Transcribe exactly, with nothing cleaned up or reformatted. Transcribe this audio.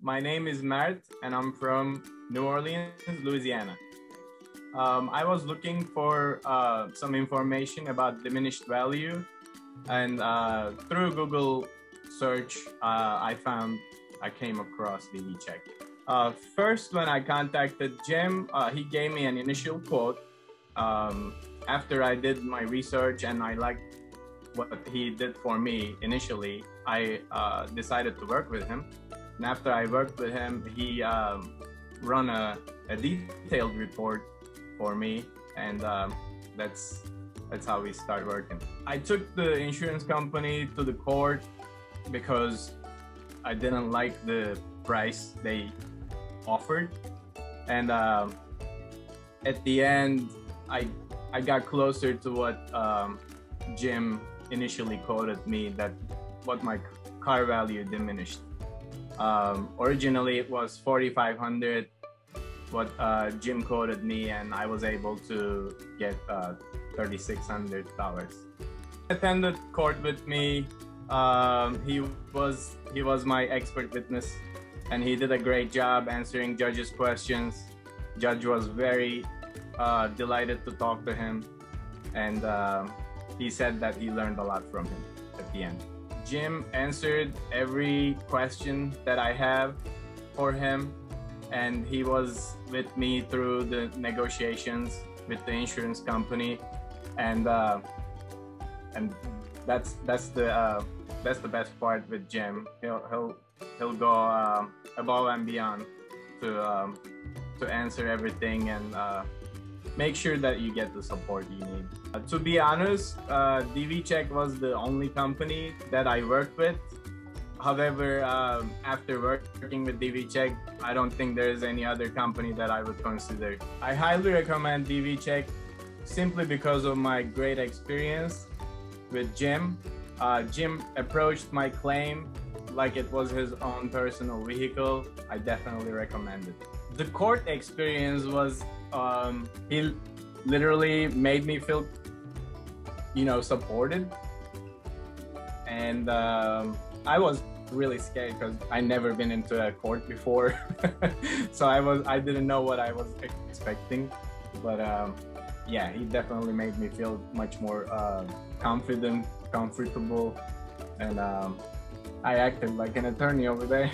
My name is Mert, and I'm from New Orleans, Louisiana. Um, I was looking for uh, some information about diminished value, and uh, through Google search, uh, I found, I came across D V check. Uh, first, when I contacted Jim, uh, he gave me an initial quote. Um, after I did my research and I liked what he did for me initially, I uh, decided to work with him. And after I worked with him, he uh, ran a, a detailed report for me, and um, that's that's how we started working. I took the insurance company to the court because I didn't like the price they offered, and uh, at the end, I I got closer to what um, Jim initially quoted me, that what my car value diminished. Um, originally, it was forty-five hundred dollars, what uh, Jim quoted me, and I was able to get uh, thirty-six hundred dollars. Attended court with me. Um, he was he was my expert witness, and he did a great job answering judge's questions. Judge was very uh, delighted to talk to him, and uh, he said that he learned a lot from him at the end. Jim answered every question that I have for him, and he was with me through the negotiations with the insurance company, and uh, and that's that's the uh, that's the best part with Jim. He'll he'll he'll go uh, above and beyond to um, to answer everything and uh, make sure that you get the support you need. Uh, to be honest, uh, D V check was the only company that I worked with. However, um, after working with D V check, I don't think there is any other company that I would consider. I highly recommend D V check simply because of my great experience with Jim. Uh, Jim approached my claim like it was his own personal vehicle. I definitely recommend it. The court experience was, um, he literally made me feel, you know, supported. And um, I was really scared because I never been into a court before. So I was, I didn't know what I was expecting. But um, yeah, he definitely made me feel much more uh, confident, comfortable, and um, I acted like an attorney over there.